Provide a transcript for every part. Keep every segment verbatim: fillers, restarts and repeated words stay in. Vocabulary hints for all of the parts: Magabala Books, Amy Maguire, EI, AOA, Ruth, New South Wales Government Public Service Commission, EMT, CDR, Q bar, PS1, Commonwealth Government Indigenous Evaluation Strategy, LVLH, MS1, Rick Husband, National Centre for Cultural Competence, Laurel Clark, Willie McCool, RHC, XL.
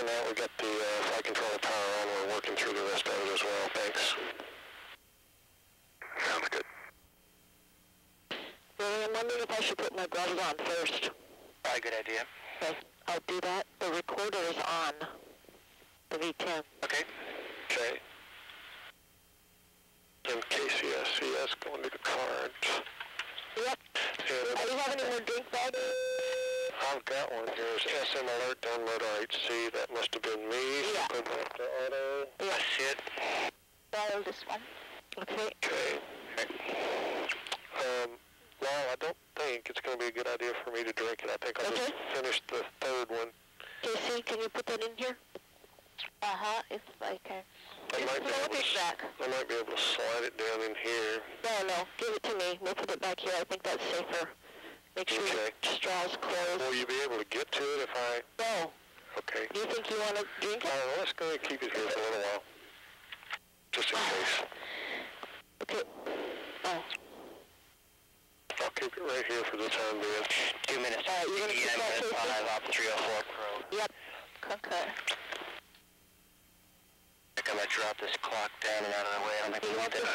Second that, we got the uh, flight controller power on. We're working through the rest of it as well. Thanks. Sounds good. Really, I'm wondering if I should put my gloves on first. Probably a good idea. Okay, I'll do that. The recorder is on. The V ten. Okay. Okay. And K C S V is going to the card. Yep. And do you have any more drink bags? I've got one. Here's S M alert, download R H C. That must have been me. Yeah. Go back to auto. Yeah. I see it. Dial this one. Okay. Okay. Um, well, I don't think it's going to be a good idea for me to drink it. I think I'll okay. just finish the third one. K C, can you put that in here? Uh-huh, if I can. I might, be able to, back. I might be able to slide it down in here. No, no, give it to me. We'll put it back here. I think that's safer. Make sure okay. your straw's closed. Will you be able to get to it if I... No. Okay. Do you think you want to drink it? All right, well, let's go ahead and keep it here for a little while. Just in case. Okay. Oh. I'll keep it right here for the time being. Two minutes. All right, you're going to keep that safe? five off three oh four Pro. Yep. Okay. I'm going to drop this clock down and out of the way. I don't think we need that. I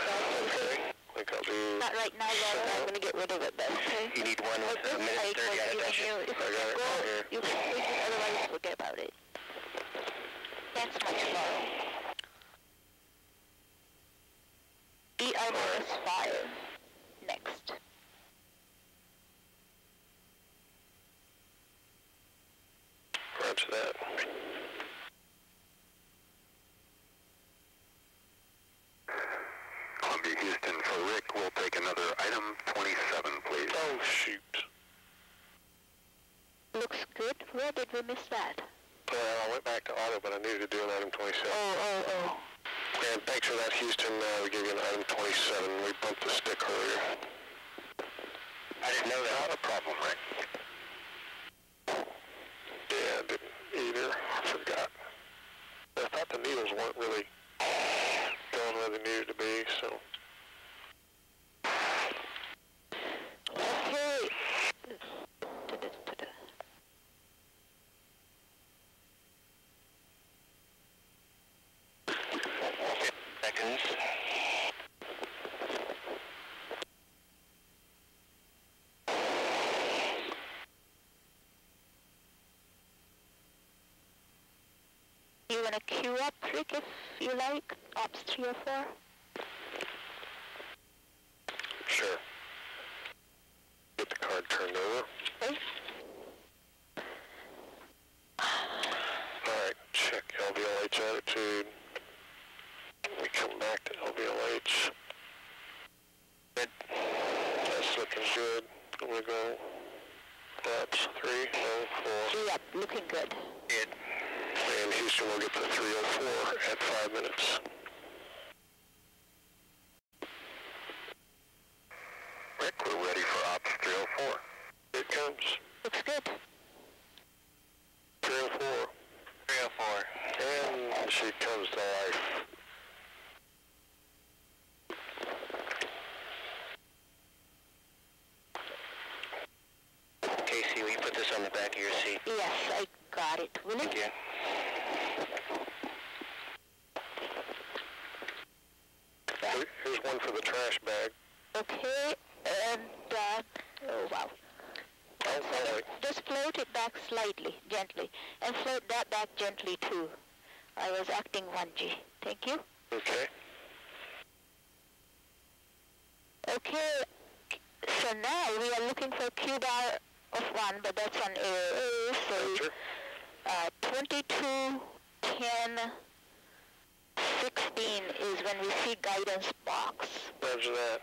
think I'll do... Not right now, Laura. I'm going to get rid of it, then. Okay. You need one with a minute and thirty out of that. I got it right here. You can take it, otherwise you forget about it. That's my tomorrow. E L S five. Next. Perhaps that. Houston for Rick, we'll take another item twenty-seven, please. Oh, shoot. Looks good. Where did we miss that? Well, I went back to auto, but I needed to do an item twenty-seven. Oh, oh, oh. And thanks for that, Houston. Uh, we gave you an item twenty-seven. We bumped the stick earlier. I didn't know that. Not a problem, right? Yeah, I didn't either. I forgot. I thought the needles weren't really going where they needed to be, so... You want to queue up, Rick, if you like, ops three or four? Sure. Get the card turned over. Okay. Alright, check L V L H attitude. We come back to L V L H. Good. That's looking good. I'm going to go laps three, no, four. Yep, looking good. Good. And Houston will get to three oh four at five minutes. Rick, we're ready for ops three oh four. Here it comes. Looks good. three oh four. three oh four. And she comes to life. Casey, will you put this on the back of your seat? Yes, I got it. Will Thank it? you. Here's one for the trash bag. Okay, and, uh, oh, wow. Oh, so just float it back slightly, gently, and float that back gently, too. I was acting one G. Thank you. Okay. Okay, so now we are looking for Q bar of one, but that's on A O A, so sure. uh, twenty-two, ten, sixteen is when we see guidance box. Roger that.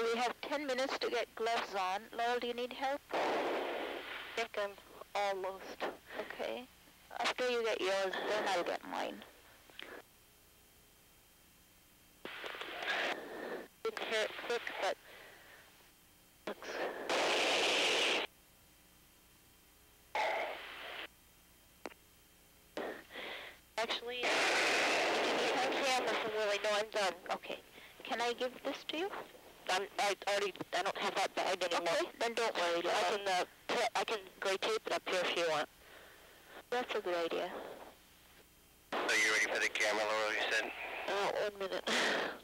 Laurel, we have ten minutes to get gloves on. Laurel, do you need help? I think I'm almost. Okay. After you get yours, then I'll get mine. Didn't hear it quick, but looks. Actually, I'm camera from Willie. No, I'm done. Okay. Can I give this to you? I'm, I already, I don't have that bag anymore. Okay, then don't worry. I can, uh, I can gray tape it up here if you want. That's a good idea. So you ready for the camera, Laurel, you said? Oh, one minute.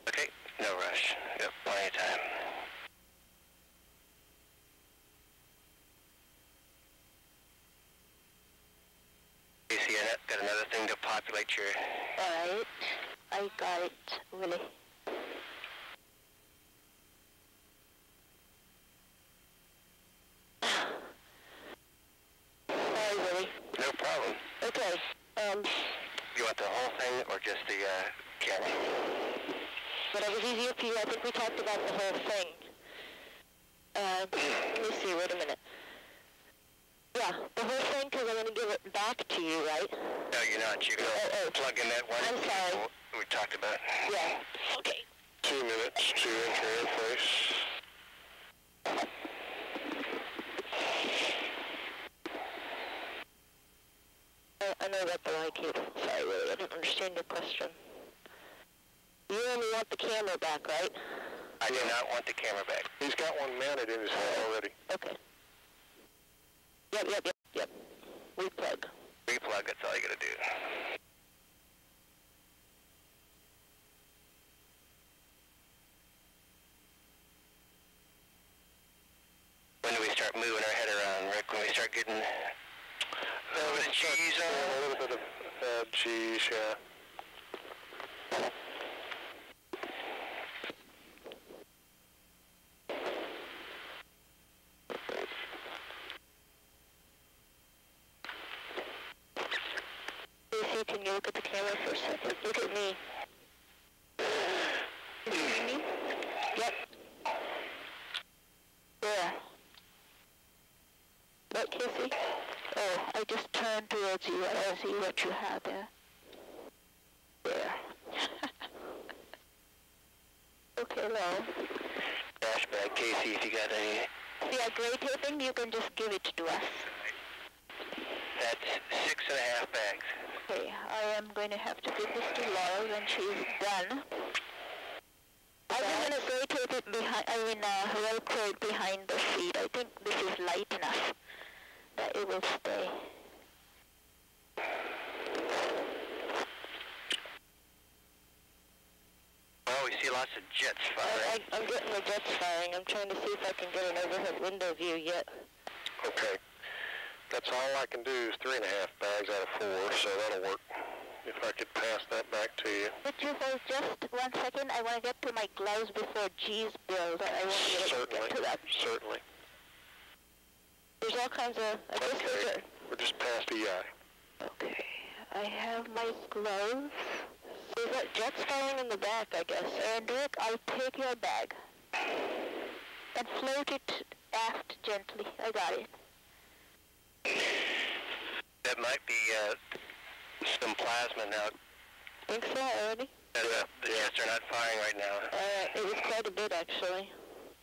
Okay, no rush. We've got plenty of time. Casey, I've got another thing to populate your... All right. I got it, Willie. No problem. Okay. Um. You want the whole thing or just the uh, camera? Whatever's easier for you. I think we talked about the whole thing. Uh, let me see. Wait a minute. Yeah, the whole thing because I'm going to give it back to you, right? No, you're not. You go oh, oh. plug in that one. I'm sorry. We talked about. Yeah. Okay. Two minutes to enter in place. I know about the light cable. Sorry, really, I didn't understand your question. You only want the camera back, right? I do not want the camera back. He's got one mounted in his head already. Okay. Yep, yep, yep, yep. Replug. Replug, that's all you gotta do. When do we start moving our head around, Rick? When we start getting... Uh, a little bit of cheese on it? A little bit of uh, cheese, yeah. Lucy, can you look at the camera for a second? Look at me. Can you see me? Yep. Yeah. What, Casey? Oh, I just turned towards you and I see what you have there. There. Okay, hello. Dash bag, Casey, if you got any... Yeah, gray taping, you can just give it to us. That's six and a half bags. Okay, I am going to have to give this to Laurel when she's done. I'm just going to gray tape it behind, I mean, uh, velcro it behind the seat. I think this is light enough that it will stay. Well, we see lots of jets firing. I, I, I'm getting the jets firing. I'm trying to see if I can get an overhead window view yet. Okay. That's all I can do is three and a half bags out of four, so that'll work. If I could pass that back to you. Could you hold just one second? I want to get to my gloves before G's build. I want to Certainly. get to that. Certainly. There's all kinds of... I okay, guess we're just past E I. Okay, I have my gloves. There's that jet's falling in the back, I guess. And Rick, I'll take your bag. And float it aft gently. I got it. That might be uh, some plasma now. Think so already? Uh, the jets are not firing right now. Uh, it was quite a bit, actually.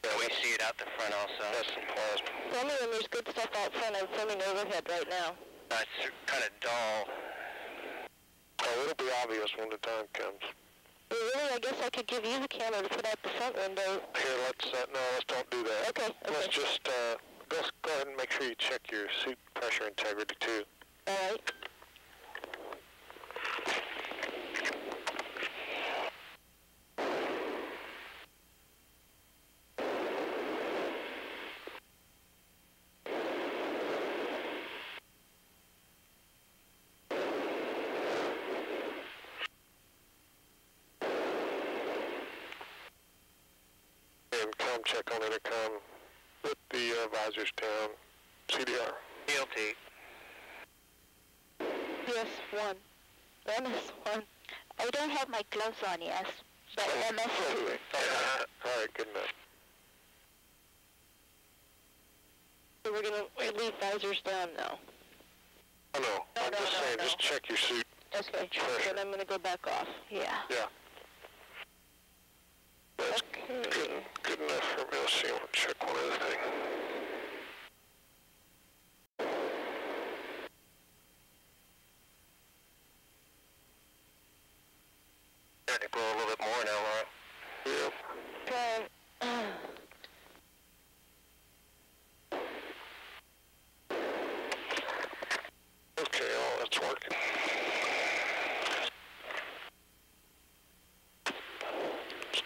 Yeah, we see it out the front also. That's some plasma. Tell me when there's good stuff out front. I'm filming overhead right now. That's uh, kind of dull. Oh, it'll be obvious when the time comes. Well, really, I guess I could give you the camera to put out the front window. Here, let's, uh, no, let's don't do that. Okay, okay. Let's just, uh, let's go ahead and make sure you check your seat pressure integrity, too. All right. Check on intercom with the uh, visors down. C D R. E M T. P S one. M S one. I don't have my gloves on, yes. But M S two. All right, good enough. we're going to leave visors down now. Oh, no. No, I'm no, just no, saying, no. Just check your suit. Okay, then I'm going to go back off. Yeah. Yeah. That's okay. good, good enough for me. Let's see, I'll check one other thing. Trying to grow a little bit more now, Laura. Yep. Okay.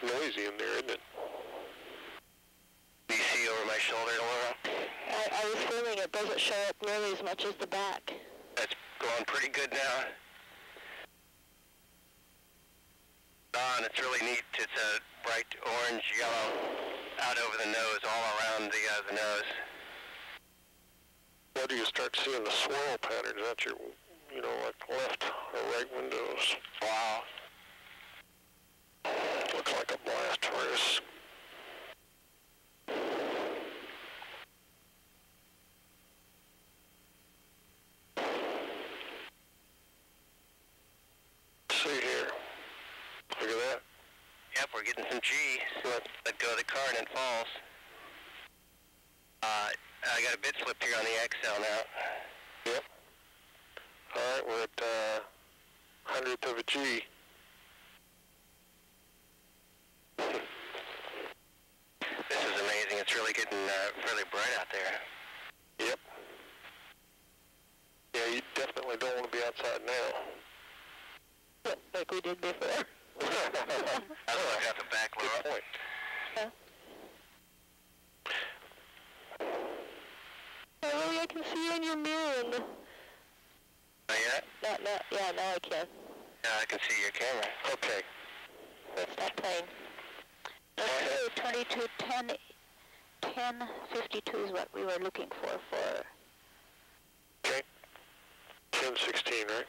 Noisy in there, isn't it? Do you see over my shoulder, Laura? I, I was feeling it doesn't show up nearly as much as the back. That's going pretty good now. Don, it's really neat. It's a bright orange yellow out over the nose, all around the, uh, the nose. Where do you start seeing the swirl patterns at your, you know, like left or right windows? Wow. Looks like a blast furnace. See here. Look at that. Yep, we're getting some G. Let go of the car and it falls. Uh, I got a bit slip here on the X L now. Yep. Alright, we're at uh, hundredth of a G. This is amazing. It's really getting uh, really bright out there. Yep. Yeah, you definitely don't want to be outside now. Like we did before. I don't know, I got the back Good point. Yeah. Lily, I can see you in your mirror. In the... Not yet? Not, not, yeah, now I can. Yeah, I can see your camera. Okay. Let's stop playing. Okay, twenty-two ten ten fifty-two is what we were looking for for. Okay. ten sixteen, right?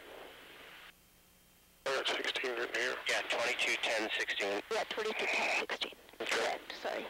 Or sixteen right here? Yeah, twenty-two ten sixteen. Yeah, twenty-two ten sixteen. Correct. Sorry.